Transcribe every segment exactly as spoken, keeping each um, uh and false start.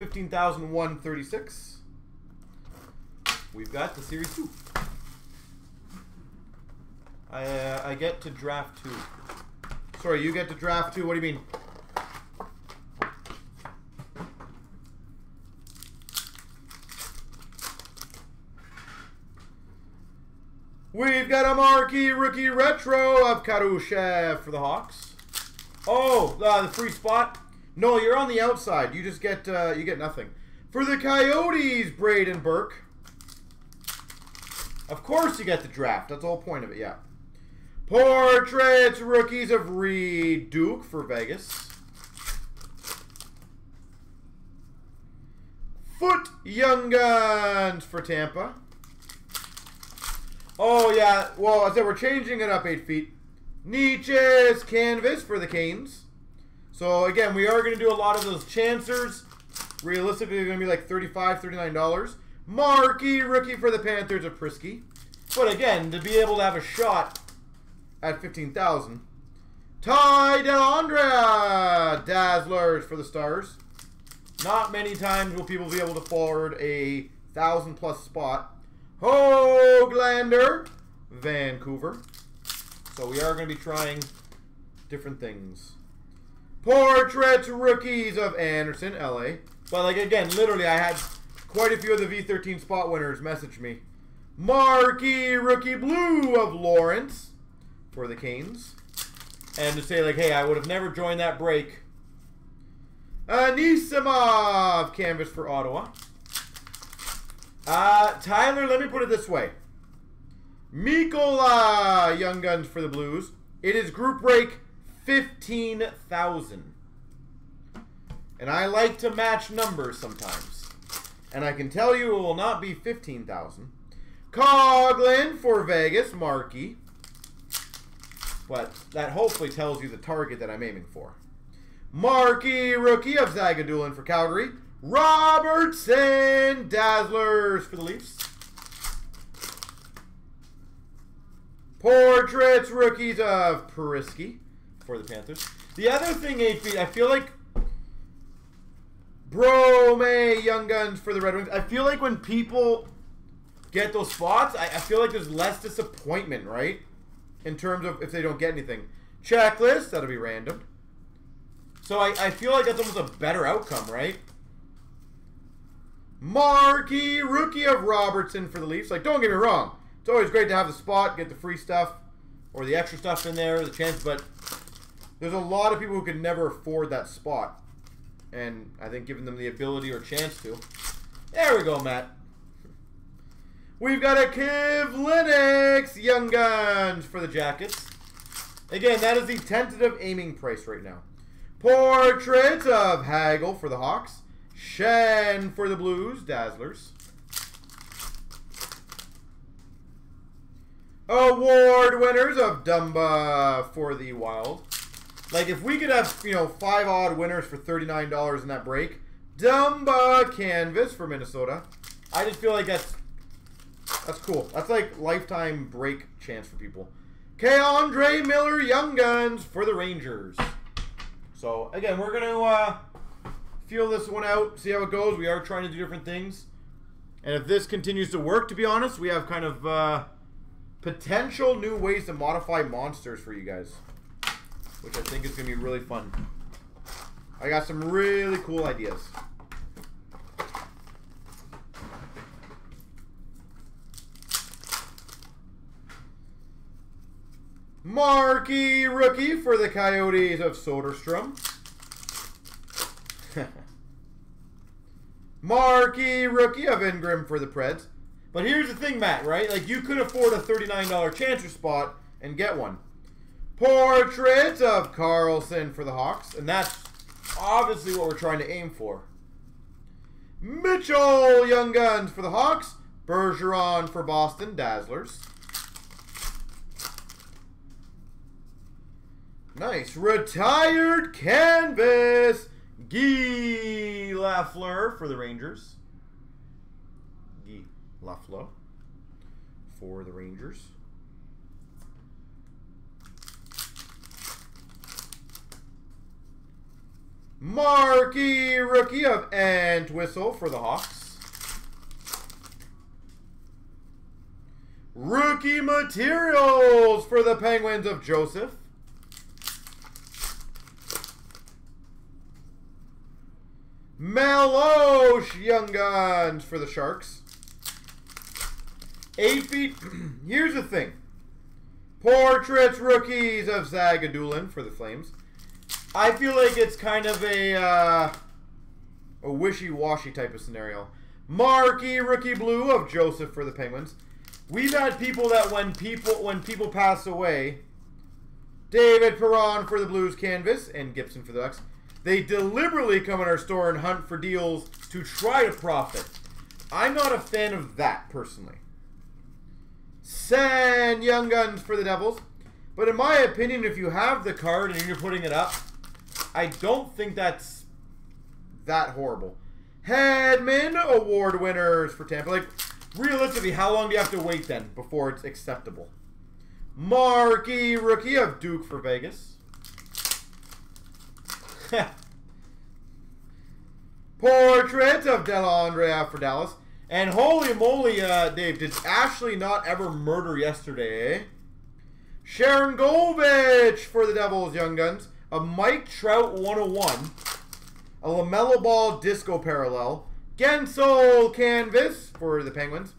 fifteen thousand one hundred thirty-six. We've got the Series two. I, uh, I get to draft two. Sorry, you get to draft two. What do you mean? We've got a marquee rookie retro of Karushev for the Hawks. Oh, uh, the free spot. No, you're on the outside. You just get uh, you get nothing. For the Coyotes, Brayden Burke. Of course you get the draft. That's the whole point of it, yeah. Portraits rookies of Reed Duke for Vegas. Foot Young Guns for Tampa. Oh, yeah. Well, I said we're changing it up eight feet. Nietzsche's Canvas for the Canes. So, again, we are going to do a lot of those chancers. Realistically, they're going to be like thirty-five dollars, thirty-nine dollars. Marquee rookie for the Panthers of Perisky. But, again, to be able to have a shot at fifteen thousand dollars. Ty DeLandre Dazzlers for the Stars. Not many times will people be able to forward a one thousand plus spot. Hoaglander, Vancouver. So we are going to be trying different things. Portraits rookies of Anderson, L A. But like again, literally I had quite a few of the V thirteen spot winners message me. Marquee rookie blue of Lawrence for the Canes. And to say like, hey, I would have never joined that break. Anisimov canvas for Ottawa. Uh, Tyler, let me put it this way. Mikola, Young Guns for the Blues. It is group break fifteen thousand. And I like to match numbers sometimes. And I can tell you it will not be fifteen thousand. Coglin for Vegas, marquee. But that hopefully tells you the target that I'm aiming for. Marquee rookie of Zagadulin for Calgary. Robertson Dazzlers for the Leafs. Portraits rookies of Perisky for the Panthers. The other thing, A P, I feel like Brome Young Guns for the Red Wings. I feel like when people get those spots, I, I feel like there's less disappointment, right? In terms of if they don't get anything. Checklist, that'll be random. So I, I feel like that's almost a better outcome, right? Marquee rookie of Robertson for the Leafs. Like, don't get me wrong. It's always great to have the spot, get the free stuff, or the extra stuff in there, the chance, but there's a lot of people who could never afford that spot. And I think giving them the ability or chance to. There we go, Matt. We've got a Kivlinx Young Guns for the Jackets. Again, that is the tentative aiming price right now. Portraits of Hagel for the Hawks. Shen for the Blues, Dazzlers. Award winners of Dumba for the Wild. Like, if we could have, you know, five odd winners for thirty-nine dollars in that break. Dumba Canvas for Minnesota. I just feel like that's, that's cool. That's like lifetime break chance for people. Andre Miller Young Guns for the Rangers. So, again, we're going to... Uh, feel this one out, see how it goes. We are trying to do different things. And if this continues to work, to be honest, we have kind of uh, potential new ways to modify monsters for you guys, which I think is going to be really fun. I got some really cool ideas. Marquee rookie for the Coyotes of Soderstrom. Marquee rookie of Ingram for the Preds. But here's the thing, Matt, right? Like, you could afford a thirty-nine dollar chancer spot and get one. Portrait of Carlson for the Hawks. And that's obviously what we're trying to aim for. Mitchell Young Guns for the Hawks. Bergeron for Boston, Dazzlers. Nice. Retired Canvas. Guy Lafleur for the Rangers. Guy Lafleur for the Rangers. Marquee rookie of Antwistle for the Hawks. Rookie materials for the Penguins of Joseph. Meloche Young Guns for the Sharks. Eight feet. Here's the thing. Portraits rookies of Zagadulin for the Flames. I feel like it's kind of a, uh, a wishy-washy type of scenario. Marquee rookie blue of Joseph for the Penguins. We've had people that when people when people pass away, David Perron for the Blues canvas and Gibson for the Ducks, they deliberately come in our store and hunt for deals to try to profit. I'm not a fan of that personally. Shen Young Guns for the Devils. But in my opinion, if you have the card and you're putting it up, I don't think that's that horrible. Hedman Award winners for Tampa. Like, realistically, how long do you have to wait then before it's acceptable? Marquee rookie of Duke for Vegas. Portrait of DeLandre for Dallas. And holy moly, uh, Dave, did Ashley not ever murder yesterday, eh? Sharon Govich for the Devils, Young Guns. A Mike Trout one oh one. A LaMelo Ball Disco Parallel. Gensel Canvas for the Penguins.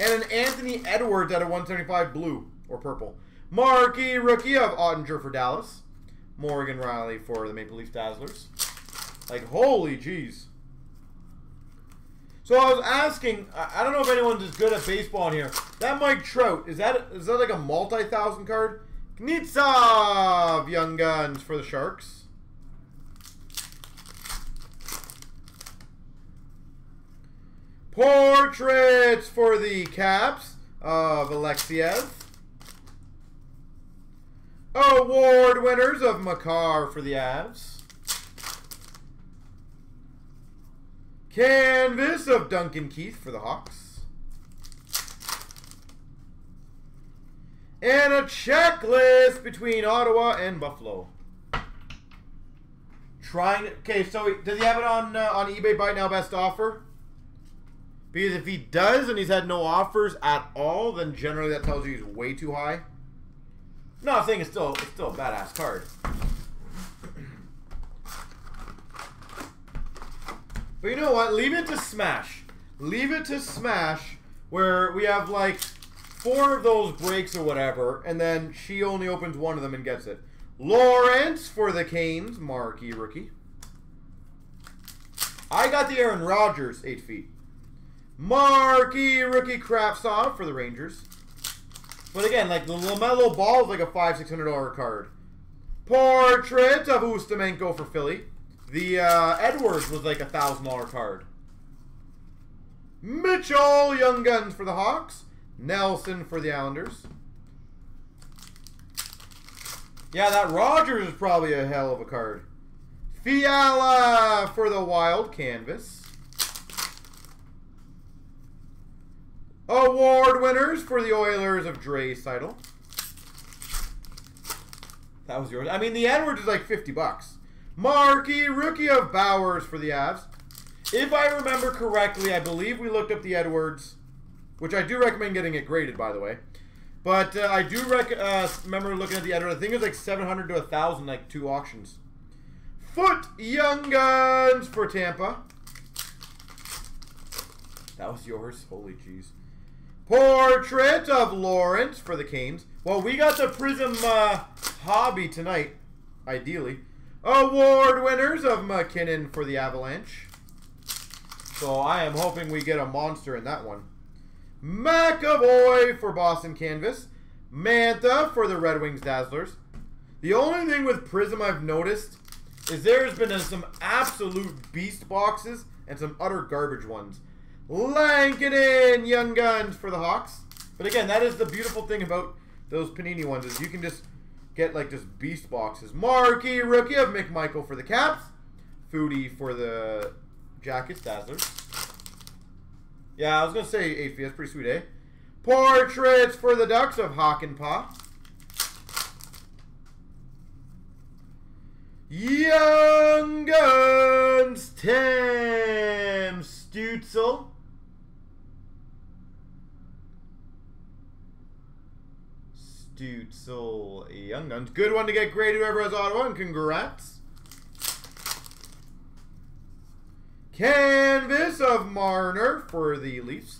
And an Anthony Edwards at a one seventy-five blue or purple. Marquee rookie of Ottinger for Dallas. Morgan Riley for the Maple Leaf Dazzlers. Like, holy jeez. So I was asking, I don't know if anyone's as good at baseball in here. That Mike Trout, is that is that like a multi-thousand card? Knitsov Young Guns for the Sharks. Portraits for the Caps of Alexiev. Award winners of Makar for the Avs. Canvas of Duncan Keith for the Hawks. And a checklist between Ottawa and Buffalo. Trying. Okay, so does he have it on uh, on eBay Buy Now Best Offer? Because if he does and he's had no offers at all, then generally that tells you he's way too high. No, I'm saying it's still it's still a badass card. But you know what? Leave it to Smash. Leave it to Smash where we have like four of those breaks or whatever, and then she only opens one of them and gets it. Lawrence for the Canes, marquee rookie. I got the Aaron Rodgers, eight feet. Marquee rookie Kraftsoff for the Rangers. But again, like the LaMelo Ball is like a five hundred, six hundred dollar card. Portrait of Ustimenko for Philly. The uh, Edwards was like a one thousand dollar card. Mitchell Young Guns for the Hawks. Nelson for the Islanders. Yeah, that Rogers is probably a hell of a card. Fiala for the Wild Canvas. Award winners for the Oilers of Draisaitl. That was yours. I mean, the Edwards is like fifty bucks. Marquee rookie of Bowers for the Avs. If I remember correctly, I believe we looked up the Edwards, which I do recommend getting it graded, by the way. But uh, I do rec uh, remember looking at the Edwards. I think it was like seven hundred to one thousand, like two auctions. Foot Young Guns for Tampa. That was yours. Holy jeez. Portrait of Lawrence for the Canes. Well, we got the Prism uh, hobby tonight, ideally. Award winners of McKinnon for the Avalanche. So I am hoping we get a monster in that one. McAvoy for Boston Canvas. Mantha for the Red Wings Dazzlers. The only thing with Prism I've noticed is there has been some absolute beast boxes and some utter garbage ones. Lankinen Young Guns for the Hawks. But again, that is the beautiful thing about those Panini ones is you can just get like just beast boxes. Marquee rookie of McMichael for the Caps. Foodie for the Jackets, Dazzlers. Yeah, I was going to say eight feet. That's pretty sweet, eh? Portraits for the Ducks of Hawk and Pa. Young Guns, Tim Stutzel. Stutzel, Young Guns. Good one to get graded, whoever has Ottawa, and congrats. Canvas of Marner for the Leafs.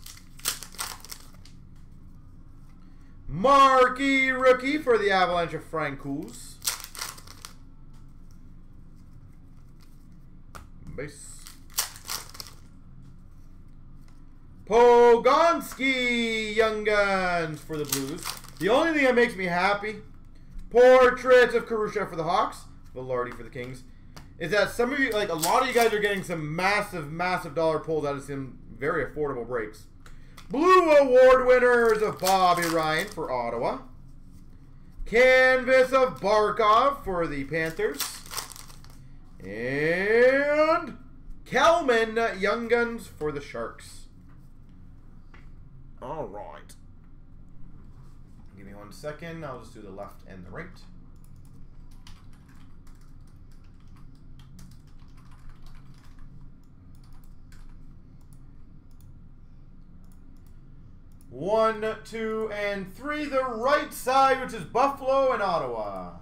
Marquee Rookie for the Avalanche of Francouz. Base. Pogonski, Young Guns for the Blues. The only thing that makes me happy, portraits of Karushev for the Hawks, Velarde for the Kings, is that some of you, like a lot of you guys are getting some massive, massive dollar pulls out of some very affordable breaks. Blue Award winners of Bobby Ryan for Ottawa. Canvas of Barkov for the Panthers. And Kelman, Young Guns for the Sharks. All right. Give me one second. I'll just do the left and the right. One, two, and three. The right side, which is Buffalo and Ottawa.